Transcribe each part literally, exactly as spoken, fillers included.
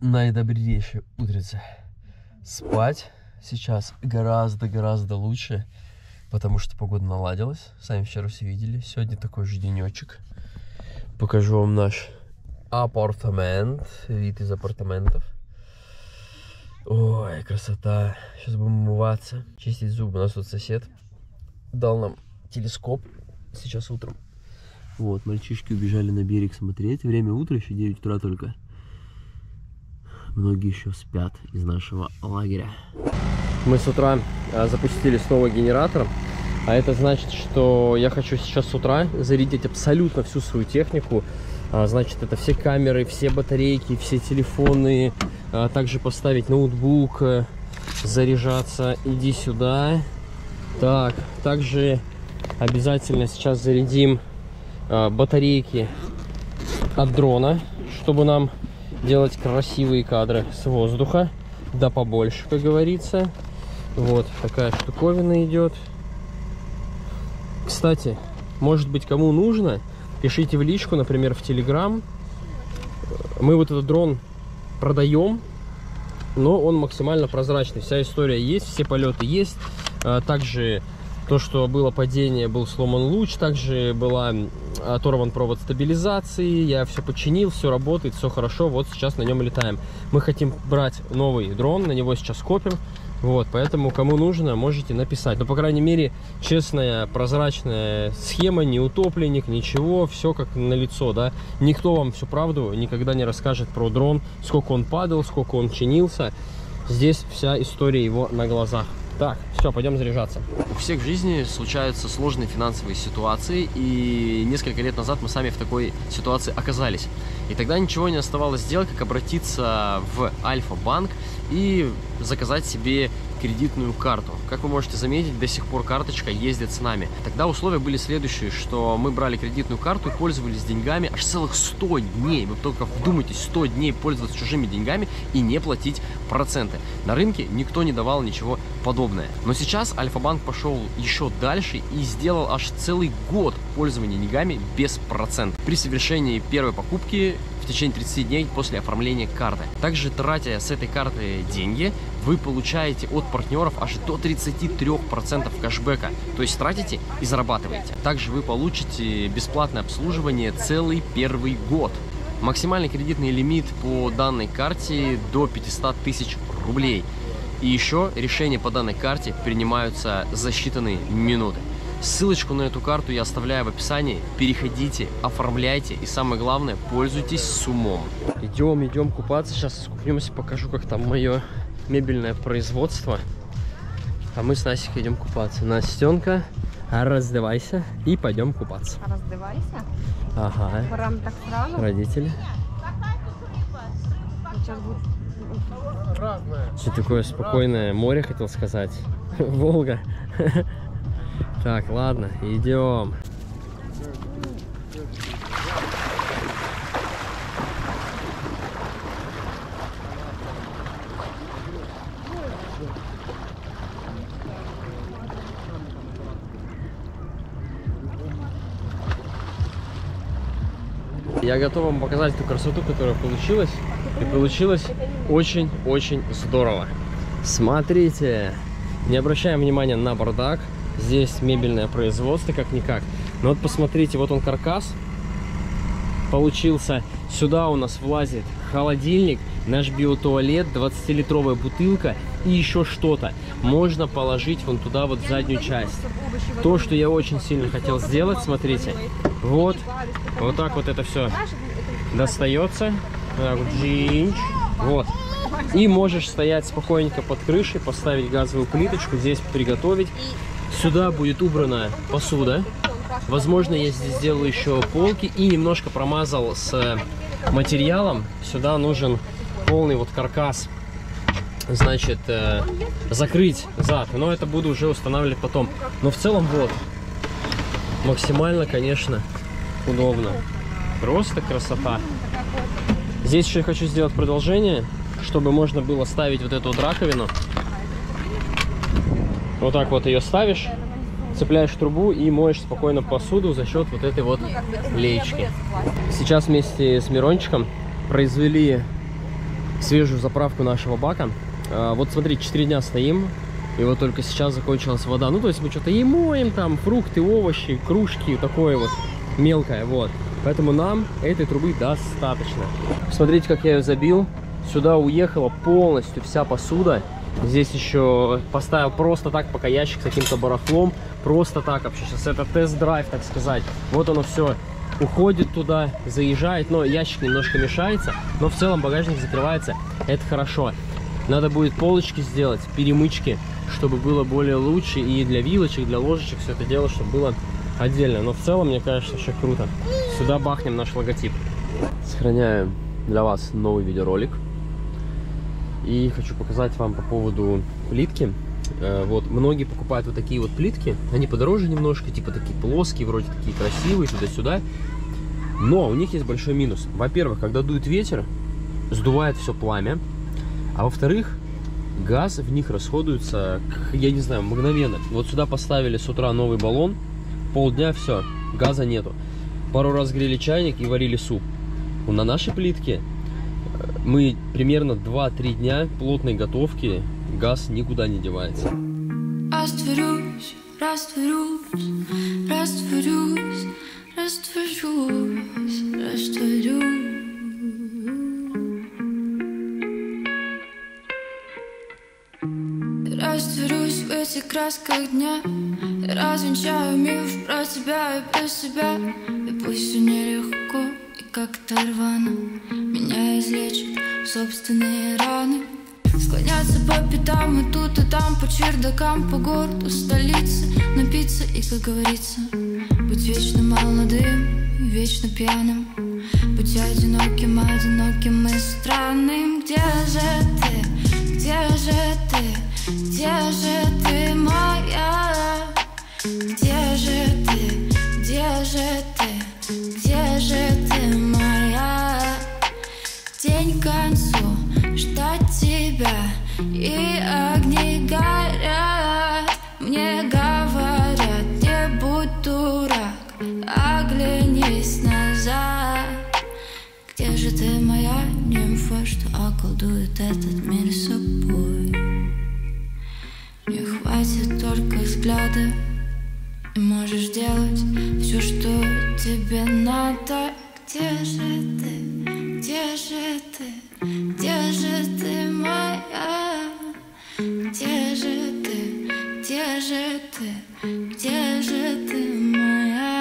наидобрейшей утрицы. Спать сейчас гораздо-гораздо лучше, потому что погода наладилась. Сами вчера все видели. Сегодня такой же денечек. Покажу вам наш апартамент. Вид из апартаментов. Ой, красота. Сейчас будем умываться, чистить зубы. У нас тут сосед дал нам телескоп сейчас утром. Вот, мальчишки убежали на берег смотреть. Время утра, еще девять утра только. Многие еще спят из нашего лагеря. Мы с утра запустили снова генератор. А это значит, что я хочу сейчас с утра зарядить абсолютно всю свою технику. Значит, это все камеры, все батарейки, все телефоны. Также поставить ноутбук, заряжаться. Иди сюда. Так, также обязательно сейчас зарядим батарейки от дрона, чтобы нам делать красивые кадры с воздуха. Да побольше, как говорится. Вот такая штуковина идет. Кстати, может быть, кому нужно, пишите в личку, например, в Телеграм. Мы вот этот дрон продаем, но он максимально прозрачный. Вся история есть, все полеты есть. Также то, что было падение, был сломан луч. Также была оторван провод стабилизации. Я все починил, все работает, все хорошо. Вот сейчас на нем летаем. Мы хотим брать новый дрон, на него сейчас копим. Вот, поэтому кому нужно, можете написать. Но, по крайней мере, честная, прозрачная схема, не утопленник, ничего, все как налицо, да. Никто вам всю правду никогда не расскажет про дрон, сколько он падал, сколько он чинился. Здесь вся история его на глазах. Так, все, пойдем заряжаться. У всех в жизни случаются сложные финансовые ситуации, и несколько лет назад мы сами в такой ситуации оказались. И тогда ничего не оставалось делать, как обратиться в Альфа-банк и заказать себе кредитную карту. Как вы можете заметить, до сих пор карточка ездит с нами. Тогда условия были следующие, что мы брали кредитную карту и пользовались деньгами аж целых сто дней. Вы только вдумайтесь, сто дней пользоваться чужими деньгами и не платить проценты. На рынке никто не давал ничего подобное. Но сейчас Альфа-банк пошел еще дальше и сделал аж целый год пользования деньгами без процентов при совершении первой покупки в течение тридцати дней после оформления карты. Также, тратя с этой карты деньги, вы получаете от партнеров аж до тридцати трёх процентов кэшбэка. То есть тратите и зарабатываете. Также вы получите бесплатное обслуживание целый первый год. Максимальный кредитный лимит по данной карте до пятисот тысяч рублей. И еще решения по данной карте принимаются за считанные минуты. Ссылочку на эту карту я оставляю в описании. Переходите, оформляйте и, самое главное, пользуйтесь с умом. Идем, идем купаться. Сейчас искупнемся, покажу, как там мое мебельное производство. А мы с Настей идем купаться. Настенка, раздевайся и пойдем купаться. Раздевайся? Ага. Прям так сразу? Родители. Что такое спокойное море, хотел сказать. Волга. Так, ладно, идем. Я готов вам показать ту красоту, которая получилась. И получилось очень-очень здорово. Смотрите, не обращаем внимания на бардак. Здесь мебельное производство, как-никак. Но вот посмотрите, вот он каркас получился. Сюда у нас влазит холодильник, наш биотуалет, двадцатилитровая бутылка и еще что-то. Можно положить вон туда вот заднюю часть. То, что я очень сильно хотел сделать, смотрите. Вот, вот так вот это все достается. Вот. И можешь стоять спокойненько под крышей, поставить газовую плиточку, здесь приготовить. Сюда будет убрана посуда. Возможно, я здесь сделаю еще полки и немножко промазал с материалом. Сюда нужен полный вот каркас, значит, закрыть зад. Но это буду уже устанавливать потом. Но в целом вот. Максимально, конечно, удобно. Просто красота. Здесь еще я хочу сделать продолжение, чтобы можно было ставить вот эту вот раковину. Вот так вот ее ставишь, цепляешь трубу и моешь спокойно посуду за счет вот этой вот леечки. Сейчас вместе с Мирончиком произвели свежую заправку нашего бака. Вот смотри, четыре дня стоим, и вот только сейчас закончилась вода. Ну, то есть мы что-то и моем, там, фрукты, овощи, кружки, такое вот мелкое, вот. Поэтому нам этой трубы достаточно. Смотрите, как я ее забил. Сюда уехала полностью вся посуда. Здесь еще поставил просто так, пока ящик с каким-то барахлом. Просто так вообще. Сейчас это тест-драйв, так сказать. Вот оно все уходит туда, заезжает. Но ящик немножко мешается. Но в целом багажник закрывается. Это хорошо. Надо будет полочки сделать, перемычки, чтобы было более лучше. И для вилочек, для ложечек все это дело, чтобы было отдельно. Но в целом, мне кажется, еще круто. Сюда бахнем наш логотип. Сохраняем для вас новый видеоролик. И хочу показать вам по поводу плитки. Вот, многие покупают вот такие вот плитки. Они подороже немножко, типа такие плоские, вроде такие красивые, туда-сюда. Но у них есть большой минус. Во-первых, когда дует ветер, сдувает все пламя. А во-вторых, газ в них расходуется, я не знаю, мгновенно. Вот сюда поставили с утра новый баллон. Полдня все, газа нету. Пару раз грели чайник и варили суп. На нашей плитке мы примерно два-три дня плотной готовки, газ никуда не девается. Растворюсь, растворюсь, растворюсь, растворюсь, растворюсь. Растворюсь в этих красках дня, развенчаю миф про тебя и про себя. И пусть все нелегко и как-то рвано, меня излечат собственные раны. Склоняться по пятам и тут, и там, по чердакам, по городу, столице. Напиться и, как говорится, быть вечно молодым и вечно пьяным. Быть одиноким, одиноким и странным. Где же ты? Где же ты? Где же ты, моя? Где же ты? Где же ты? Где же ты, моя? День к концу, ждать тебя, и огни горят. Мне говорят, не будь дурак, оглянись назад. Где же ты, моя нимфа, что околдует этот мир собой? Мне хватит только взгляда, и можешь делать все, что тебе надо. Где же ты? Где же ты? Где же ты, моя? Где же ты? Где же ты? Где же ты, моя?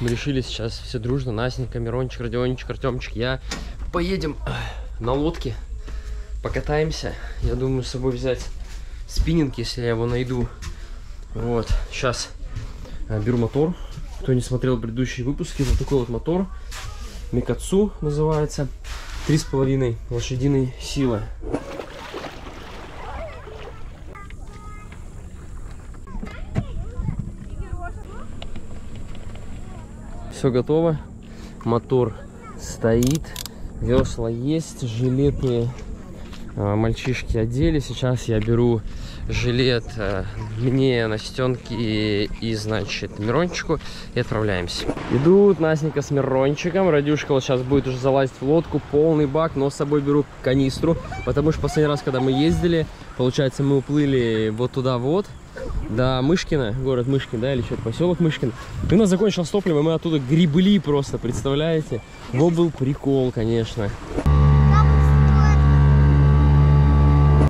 Мы решили сейчас все дружно, Настенька, Мирончик, Родиончик, Артемчик, я, поедем на лодке, покатаемся. Я думаю с собой взять спиннинг, если я его найду. Вот, сейчас беру мотор. Кто не смотрел предыдущие выпуски, вот такой вот мотор, Микацу называется, три с половиной лошадиной силы. Все готово, мотор стоит, весла есть, жилеты а, мальчишки одели. Сейчас я беру жилет а, мне, Настенке и, значит, Мирончику, и отправляемся. Идут Настенька с Мирончиком, Радюшка вот сейчас будет уже залазить в лодку, полный бак, но с собой беру канистру, потому что последний раз, когда мы ездили, получается, мы уплыли вот туда вот. До Мышкина, город Мышкин, да, или что-то, поселок Мышкин. И у нас закончилось топливо, мы оттуда гребли просто, представляете? Вот был прикол, конечно.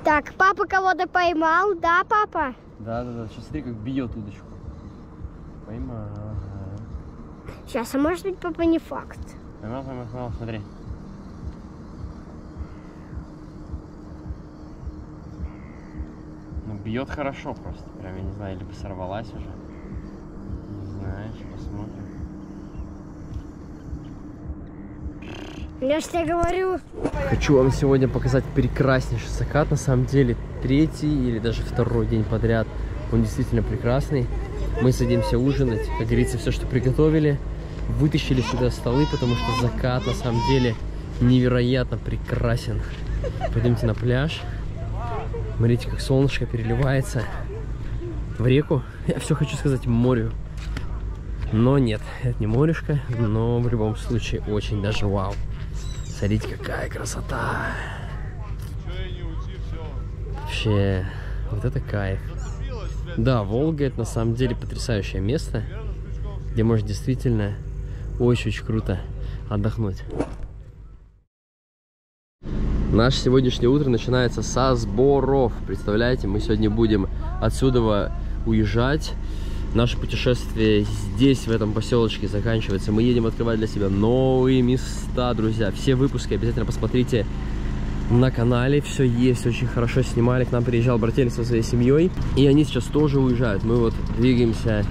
Так, папа кого-то поймал, да, папа? Да, да, да, сейчас смотри, как бьет удочку. Поймал. Сейчас, а может быть, папа, не факт. Она замахнула, смотри. Ну, бьет хорошо просто. Прям, я не знаю, или бы сорвалась уже. Не знаю, сейчас посмотрим. Я же тебе говорю. Хочу вам сегодня показать прекраснейший закат. На самом деле, третий или даже второй день подряд. Он действительно прекрасный. Мы садимся ужинать. Как говорится, все, что приготовили. Вытащили сюда столы, потому что закат на самом деле невероятно прекрасен. Пойдемте на пляж. Смотрите, как солнышко переливается в реку. Я все хочу сказать морю. Но нет, это не морешка. Но в любом случае очень даже вау. Смотрите, какая красота. Вообще, вот это кайф. Да, Волга — это на самом деле потрясающее место, где можно действительно очень-очень круто отдохнуть. Наше сегодняшнее утро начинается со сборов. Представляете, мы сегодня будем отсюда уезжать. Наше путешествие здесь, в этом поселочке, заканчивается. Мы едем открывать для себя новые места, друзья. Все выпуски обязательно посмотрите на канале. Все есть, очень хорошо снимали. К нам приезжал братель со своей семьей. И они сейчас тоже уезжают. Мы вот двигаемся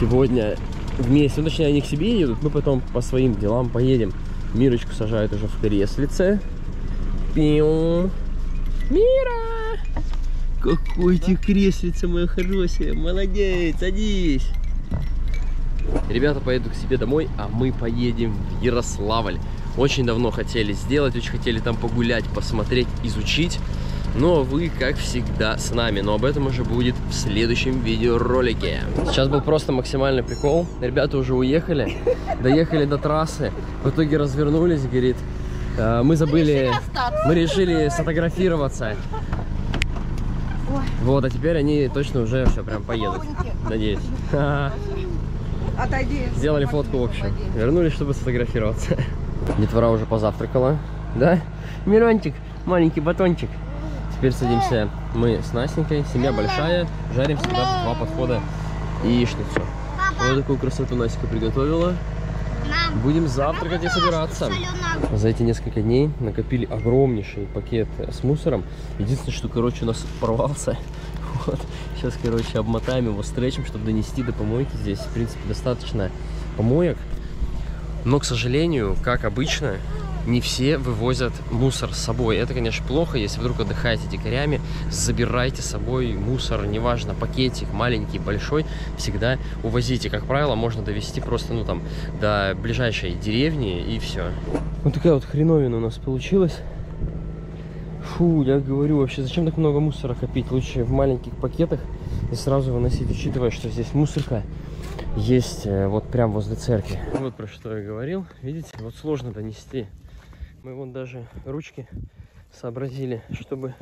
сегодня вместе. Ну, точнее, они к себе едут. Мы потом по своим делам поедем. Мирочку сажают уже в креслице. Пиу. Мира! Какой ты креслица, моя хорошая. Молодец, садись. Ребята поедут к себе домой, а мы поедем в Ярославль. Очень давно хотели сделать, очень хотели там погулять, посмотреть, изучить. Но вы, как всегда, с нами. Но об этом уже будет в следующем видеоролике. Сейчас был просто максимальный прикол. Ребята уже уехали, доехали до трассы. В итоге развернулись, говорит, мы забыли, мы решили сфотографироваться. Вот, а теперь они точно уже все прям поедут. Надеюсь. Отойди. Сделали фотку, в общем. Вернулись, чтобы сфотографироваться. Детвора уже позавтракала. Да? Мирончик, маленький батончик. Теперь садимся мы с Настенькой. Семья большая. Жарим всегда два подхода и яичницу. Вот такую красоту Настенька приготовила. Будем завтракать и собираться. За эти несколько дней накопили огромнейший пакет с мусором. Единственное, что, короче, у нас порвался. Вот. Сейчас, короче, обмотаем его стретчем, чтобы донести до помойки. Здесь, в принципе, достаточно помоек. Но, к сожалению, как обычно, не все вывозят мусор с собой. Это, конечно, плохо. Если вдруг отдыхаете дикарями, забирайте с собой мусор. Неважно, пакетик, маленький, большой, всегда увозите. Как правило, можно довести просто, ну, там, до ближайшей деревни, и все. Вот такая вот хреновина у нас получилась. Фу, я говорю, вообще, зачем так много мусора копить? Лучше в маленьких пакетах и сразу выносить, учитывая, что здесь мусорка есть вот прям возле церкви. Вот про что я говорил. Видите, вот сложно донести. Мы вон даже ручки сообразили, чтобы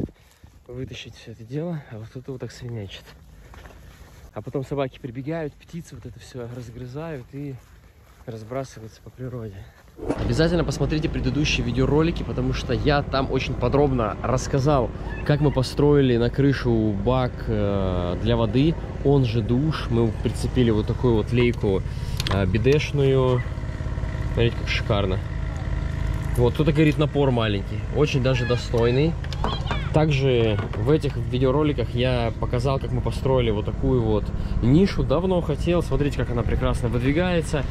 вытащить все это дело. А вот это вот так свинячит. А потом собаки прибегают, птицы вот это все разгрызают и разбрасываются по природе. Обязательно посмотрите предыдущие видеоролики, потому что я там очень подробно рассказал, как мы построили на крышу бак для воды, он же душ. Мы прицепили вот такую вот лейку бидешную. Смотрите, как шикарно. Вот, кто-то говорит, напор маленький, очень даже достойный. Также в этих видеороликах я показал, как мы построили вот такую вот нишу. Давно хотел, смотрите, как она прекрасно выдвигается.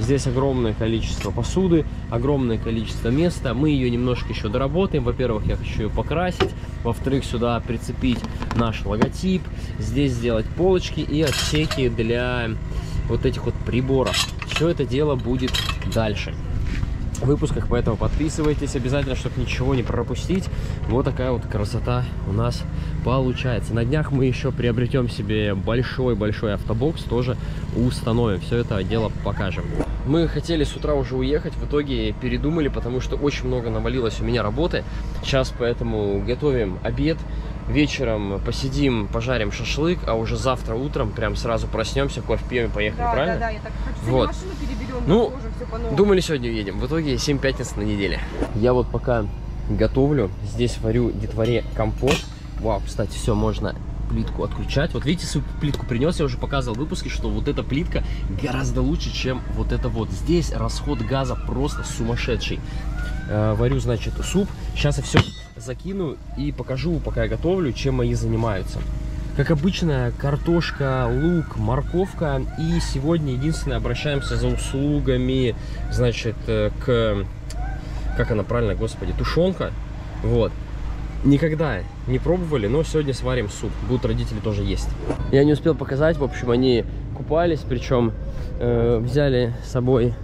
Здесь огромное количество посуды, огромное количество места. Мы ее немножко еще доработаем. Во-первых, я хочу ее покрасить. Во-вторых, сюда прицепить наш логотип. Здесь сделать полочки и отсеки для вот этих вот приборов. Все это дело будет дальше в выпусках, поэтому подписывайтесь обязательно, чтобы ничего не пропустить. Вот такая вот красота у нас получается. На днях мы еще приобретем себе большой-большой автобокс, тоже установим. Все это дело покажем. Мы хотели с утра уже уехать, в итоге передумали, потому что очень много навалилось у меня работы. Сейчас поэтому готовим обед. Вечером посидим, пожарим шашлык, а уже завтра утром прям сразу проснемся, кофе пьем и поехали, да, правильно? Да, да, я так хочу. Вот. Машину переберем, ну, все думали, сегодня едем. В итоге семь пятниц на неделе. Я вот пока готовлю, здесь варю детворе компот. Вау, кстати, все можно плитку отключать. Вот видите, свою плитку принес, я уже показывал в выпуске, что вот эта плитка гораздо лучше, чем вот это вот. Здесь расход газа просто сумасшедший. Варю, значит, суп. Сейчас я все закину и покажу, пока я готовлю, чем мои занимаются. Как обычно, картошка, лук, морковка. И сегодня единственное, обращаемся за услугами, значит, к... Как она правильно, господи, тушенка. Вот. Никогда не пробовали, но сегодня сварим суп. Будут родители тоже есть. Я не успел показать. В общем, они купались, причем э, взяли с собой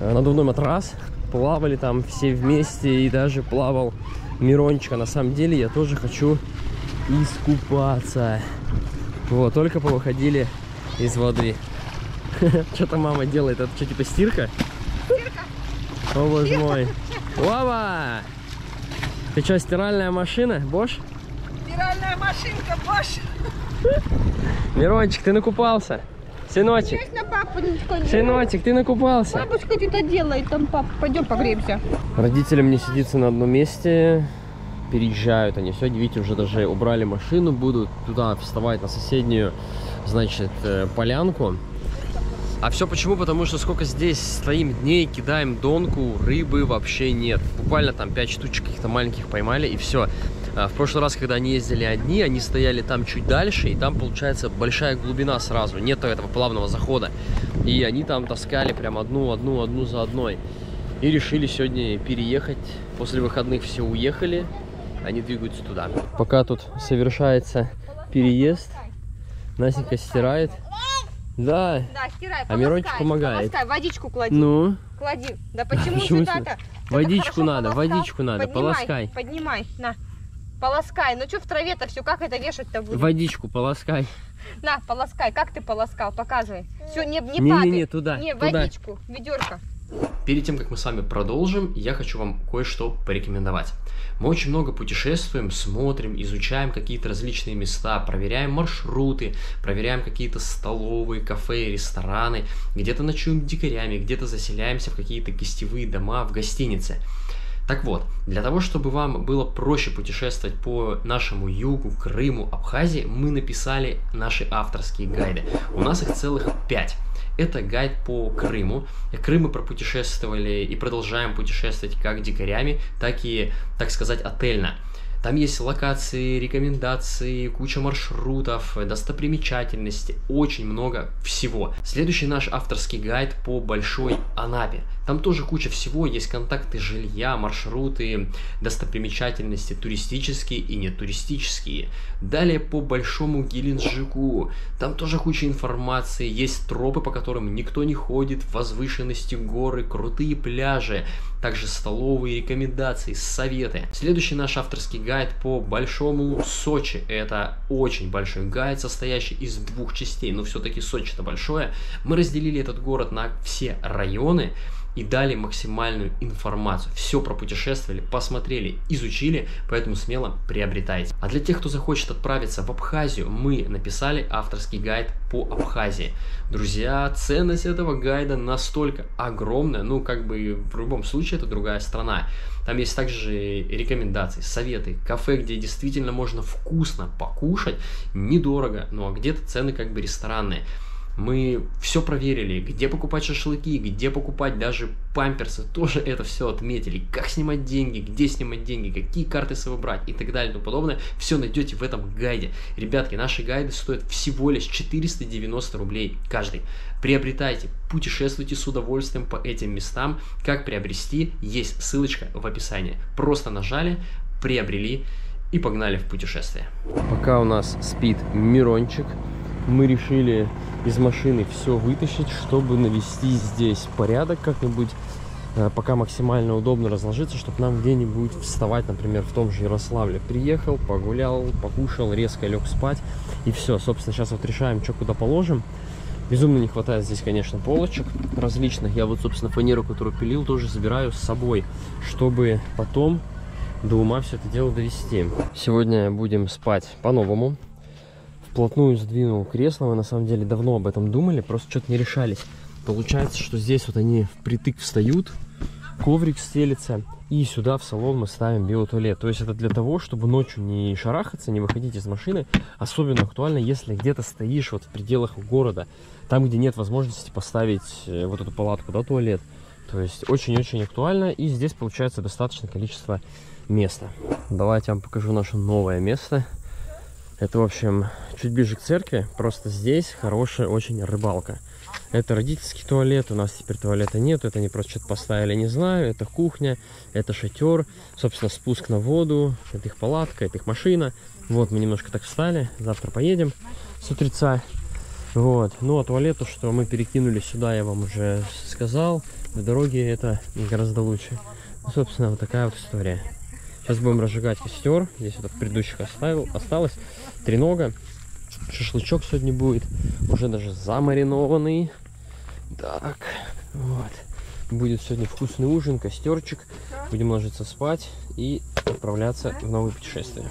надувной матрас. Плавали там все вместе, и даже плавал Мирончик. На самом деле я тоже хочу искупаться. Вот, только повыходили из воды. Что-то мама делает, это что, типа стирка? Стирка. О боже мой. Лава! Ты что, стиральная машина, Бош? Стиральная машинка, Бош. Мирончик, ты накупался? Сыночек, сыночек, ты накупался? Бабушка что-то делает там, пап, пойдем погреемся. Родителям не сидится на одном месте, переезжают они сегодня, видите, уже даже убрали машину, будут туда вставать на соседнюю, значит, полянку. А все почему? Потому что сколько здесь стоим дней, кидаем донку, рыбы вообще нет. Буквально там пять штучек каких-то маленьких поймали, и все. В прошлый раз, когда они ездили одни, они стояли там чуть дальше, и там, получается, большая глубина сразу, нет этого плавного захода. И они там таскали прям одну, одну, одну за одной. И решили сегодня переехать. После выходных все уехали, они двигаются туда. Пока тут совершается переест, Настенька стирает. Да, да, стирай, а Мирончик помогает. Полоскай, водичку клади. Ну? Клади. Да почему, почему ты так? Водичку надо, полоскал. Водичку надо, поднимай, полоскай. Поднимай, на. Полоскай, ну что в траве-то все, как это вешать-то будет? Водичку полоскай. На, полоскай, как ты полоскал, показывай. Все, не, не, не падай. Не, не, туда, не, туда. Водичку, ведерко. Перед тем, как мы с вами продолжим, я хочу вам кое-что порекомендовать. Мы очень много путешествуем, смотрим, изучаем какие-то различные места, проверяем маршруты, проверяем какие-то столовые, кафе, рестораны, где-то ночуем дикарями, где-то заселяемся в какие-то гостевые дома, в гостинице. Так вот, для того, чтобы вам было проще путешествовать по нашему югу, Крыму, Абхазии, мы написали наши авторские гайды. У нас их целых пять. Это гайд по Крыму. Крым мы пропутешествовали и продолжаем путешествовать как дикарями, так и, так сказать, отельно. Там есть локации, рекомендации, куча маршрутов, достопримечательности, очень много всего. Следующий наш авторский гайд по Большой Анапе. Там тоже куча всего, есть контакты жилья, маршруты, достопримечательности туристические и нетуристические. Далее по Большому Геленджику. Там тоже куча информации, есть тропы, по которым никто не ходит, возвышенности, горы, крутые пляжи. Также столовые, рекомендации, советы. Следующий наш авторский гайд по большому Сочи. Это очень большой гайд, состоящий из двух частей, но все-таки Сочи-то большое. Мы разделили этот город на все районы и дали максимальную информацию. Все пропутешествовали, посмотрели, изучили, поэтому смело приобретайте. А для тех, кто захочет отправиться в Абхазию, мы написали авторский гайд по Абхазии. Друзья, ценность этого гайда настолько огромная, ну как бы в любом случае это другая страна. Там есть также рекомендации, советы, кафе, где действительно можно вкусно покушать, недорого, ну а где-то цены как бы ресторанные. Мы все проверили, где покупать шашлыки, где покупать даже памперсы, тоже это все отметили. Как снимать деньги, где снимать деньги, какие карты собрать и так далее и тому подобное. Все найдете в этом гайде. Ребятки, наши гайды стоят всего лишь четыреста девяносто рублей каждый. Приобретайте, путешествуйте с удовольствием по этим местам. Как приобрести, есть ссылочка в описании. Просто нажали, приобрели и погнали в путешествие. Пока у нас спит Мирончик, мы решили из машины все вытащить, чтобы навести здесь порядок как-нибудь, пока максимально удобно разложиться, чтобы нам где-нибудь вставать, например, в том же Ярославле. Приехал, погулял, покушал, резко лег спать, и все. Собственно, сейчас вот решаем, что куда положим. Безумно не хватает здесь, конечно, полочек различных. Я вот, собственно, фанеру, которую пилил, тоже забираю с собой, чтобы потом до ума все это дело довести. Сегодня будем спать по-новому. Вплотную сдвинул кресло, мы на самом деле давно об этом думали, просто что-то не решались. Получается, что здесь вот они впритык встают, коврик стелится, и сюда в салон мы ставим биотуалет. То есть это для того, чтобы ночью не шарахаться, не выходить из машины. Особенно актуально, если где-то стоишь вот в пределах города, там, где нет возможности поставить вот эту палатку, да, туалет. То есть очень-очень актуально, и здесь получается достаточное количество места. Давайте я вам покажу наше новое место. Это, в общем, чуть ближе к церкви, просто здесь хорошая очень рыбалка. Это родительский туалет, у нас теперь туалета нет, это они просто что-то поставили, не знаю. Это кухня, это шатер, собственно, спуск на воду, это их палатка, это их машина. Вот, мы немножко так встали, завтра поедем с утреца. Вот, ну а туалет, то, что мы перекинули сюда, я вам уже сказал, в дороге это гораздо лучше. Ну, собственно, вот такая вот история. Сейчас будем разжигать костер. Здесь вот в предыдущих оставил, осталось тренога. Шашлычок сегодня будет. Уже даже замаринованный. Так, вот. Будет сегодня вкусный ужин, костерчик. Будем ложиться спать и отправляться в новые путешествия.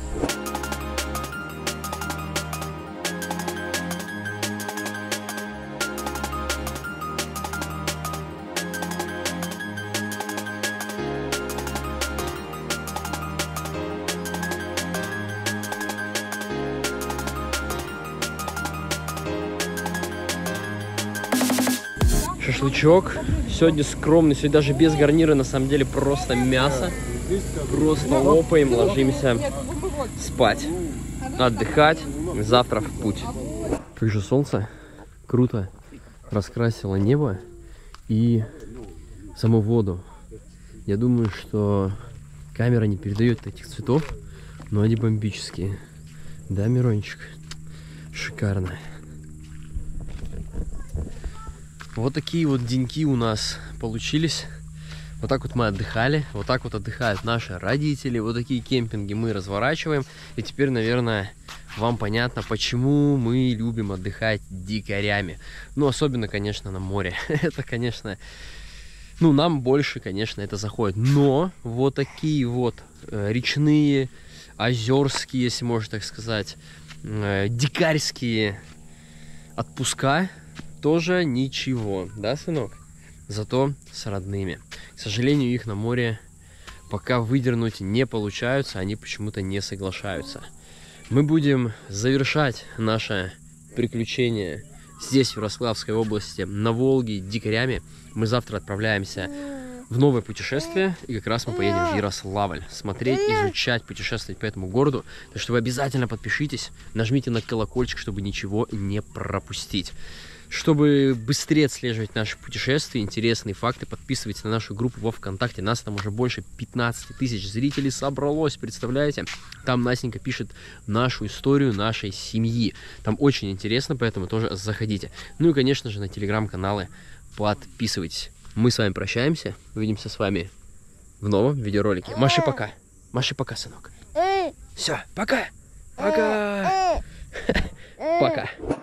Шашлычок. Сегодня скромный, сегодня даже без гарнира, на самом деле просто мясо. Просто лопаем, ложимся спать, отдыхать, завтра в путь. Как же солнце круто раскрасило небо и саму воду. Я думаю, что камера не передает таких цветов, но они бомбические. Да, Мирончик? Шикарно. Вот такие вот деньки у нас получились. Вот так вот мы отдыхали, вот так вот отдыхают наши родители. Вот такие кемпинги мы разворачиваем. И теперь, наверное, вам понятно, почему мы любим отдыхать дикарями. Ну, особенно, конечно, на море. Это, конечно... Ну, нам больше, конечно, это заходит. Но вот такие вот речные, озерские, если можно так сказать, дикарские отпуска... Тоже ничего, да, сынок? Зато с родными. К сожалению, их на море пока выдернуть не получается, они почему-то не соглашаются. Мы будем завершать наше приключение здесь, в Ярославской области, на Волге, дикарями. Мы завтра отправляемся в новое путешествие, и как раз мы поедем в Ярославль смотреть, изучать, путешествовать по этому городу. Так что вы обязательно подпишитесь, нажмите на колокольчик, чтобы ничего не пропустить. Чтобы быстрее отслеживать наши путешествия, интересные факты, подписывайтесь на нашу группу во ВКонтакте. Нас там уже больше пятнадцати тысяч зрителей собралось, представляете? Там Настенька пишет нашу историю нашей семьи. Там очень интересно, поэтому тоже заходите. Ну и, конечно же, на телеграм-каналы подписывайтесь. Мы с вами прощаемся. Увидимся с вами в новом видеоролике. Маши, пока. Маши, пока, сынок. Все, пока. Пока. Пока.